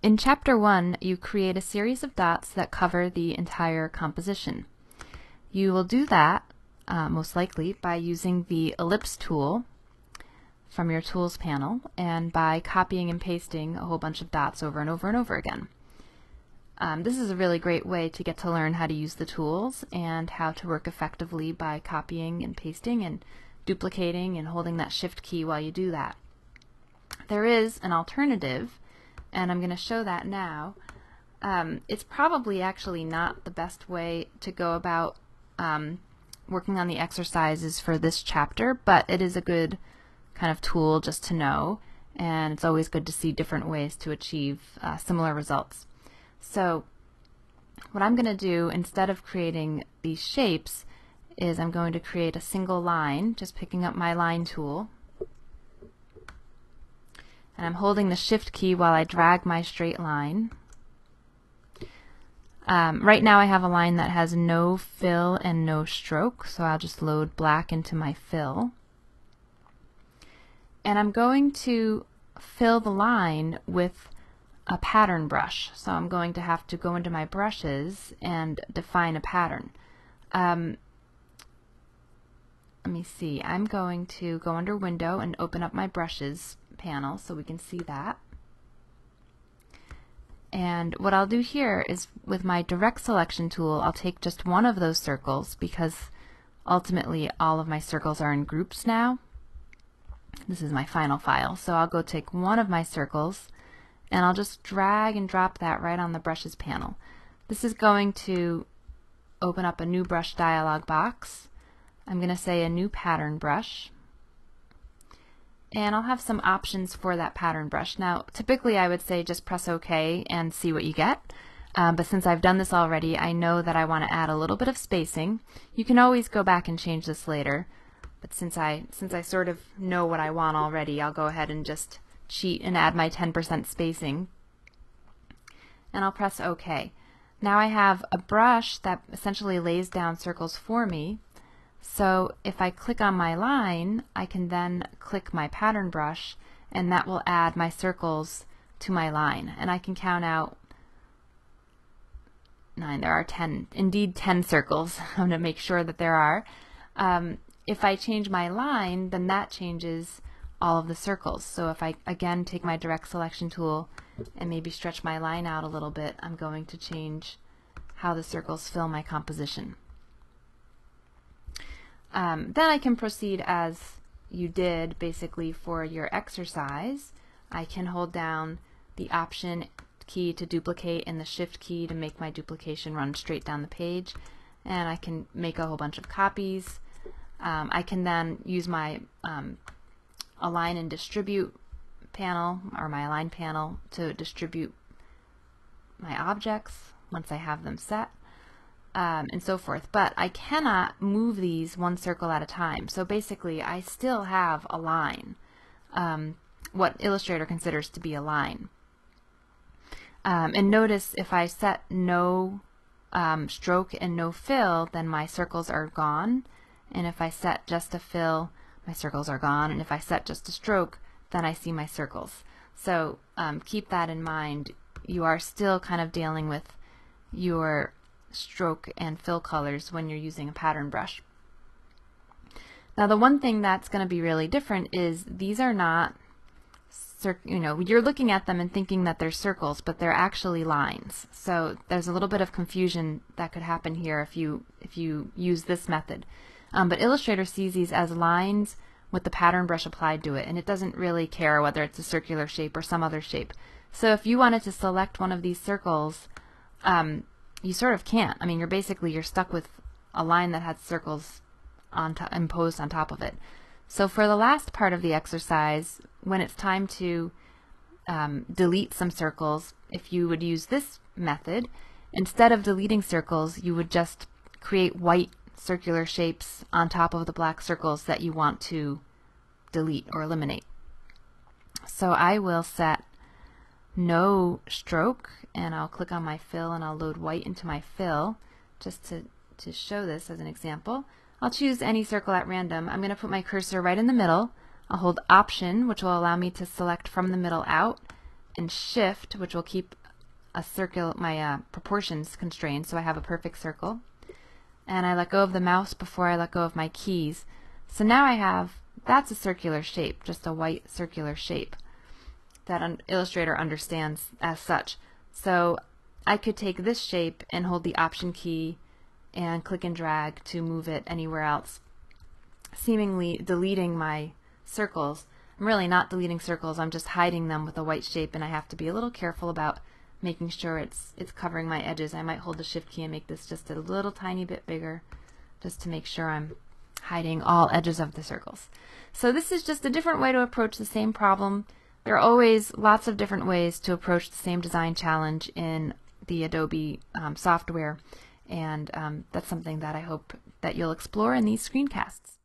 In Chapter 1, you create a series of dots that cover the entire composition. You will do that, most likely, by using the Ellipse tool from your Tools panel and by copying and pasting a whole bunch of dots over and over and over again. This is a really great way to get to learn how to use the tools and how to work effectively by copying and pasting and duplicating and holding that Shift key while you do that. There is an alternative, and I'm going to show that now. It's probably actually not the best way to go about working on the exercises for this chapter, but it is a good kind of tool just to know, and it's always good to see different ways to achieve similar results. So what I'm going to do, instead of creating these shapes, is I'm going to create a single line, just picking up my line tool. And I'm holding the Shift key while I drag my straight line. Right now I have a line that has no fill and no stroke, so I'll just load black into my fill. And I'm going to fill the line with a pattern brush, so I'm going to have to go into my brushes and define a pattern. Let me see, I'm going to go under Window and open up my brushes panel so we can see that. And what I'll do here is with my direct selection tool, I'll take just one of those circles, because ultimately all of my circles are in groups now. This is my final file, so I'll go take one of my circles and I'll just drag and drop that right on the brushes panel. This is going to open up a new brush dialog box. I'm going to say a new pattern brush. And I'll have some options for that pattern brush. Now, typically I would say just press OK and see what you get. But since I've done this already, I know that I want to add a little bit of spacing. You can always go back and change this later. But since I sort of know what I want already, I'll go ahead and just cheat and add my 10% spacing. And I'll press OK. Now I have a brush that essentially lays down circles for me. So if I click on my line, I can then click my pattern brush, and that will add my circles to my line. And I can count out 9. There are 10, indeed 10 circles. I'm going to make sure that there are. If I change my line, then that changes all of the circles. So if I, again, take my direct selection tool and maybe stretch my line out a little bit, I'm going to change how the circles fill my composition. Then I can proceed as you did basically for your exercise. I can hold down the Option key to duplicate and the Shift key to make my duplication run straight down the page, and I can make a whole bunch of copies. I can then use my Align and Distribute panel, or my Align panel, to distribute my objects once I have them set. And so forth, but I cannot move these one circle at a time. So basically I still have a line, what Illustrator considers to be a line. And notice if I set no stroke and no fill, then my circles are gone, and if I set just a fill, my circles are gone, and if I set just a stroke, then I see my circles. So keep that in mind. You are still kind of dealing with your stroke and fill colors when you're using a pattern brush. Now the one thing that's going to be really different is these are not, you know, you're looking at them and thinking that they're circles, but they're actually lines. So there's a little bit of confusion that could happen here if you use this method. But Illustrator sees these as lines with the pattern brush applied to it, and it doesn't really care whether it's a circular shape or some other shape. So if you wanted to select one of these circles, you sort of can't. I mean, you're stuck with a line that had circles on imposed on top of it. So for the last part of the exercise, when it's time to delete some circles, if you would use this method, instead of deleting circles, you would just create white circular shapes on top of the black circles that you want to delete or eliminate. So I will set no stroke, and I'll click on my fill and I'll load white into my fill just to show this as an example. I'll choose any circle at random. I'm going to put my cursor right in the middle. I'll hold Option, which will allow me to select from the middle out, and Shift, which will keep a circle, my proportions constrained, so I have a perfect circle. And I let go of the mouse before I let go of my keys. So now I have, that's a circular shape, just a white circular shape that Illustrator understands as such. So I could take this shape and hold the Option key and click and drag to move it anywhere else, seemingly deleting my circles. I'm really not deleting circles, I'm just hiding them with a white shape, and I have to be a little careful about making sure it's covering my edges. I might hold the Shift key and make this just a little tiny bit bigger, just to make sure I'm hiding all edges of the circles. So this is just a different way to approach the same problem. There are always lots of different ways to approach the same design challenge in the Adobe software, and that's something that I hope that you'll explore in these screencasts.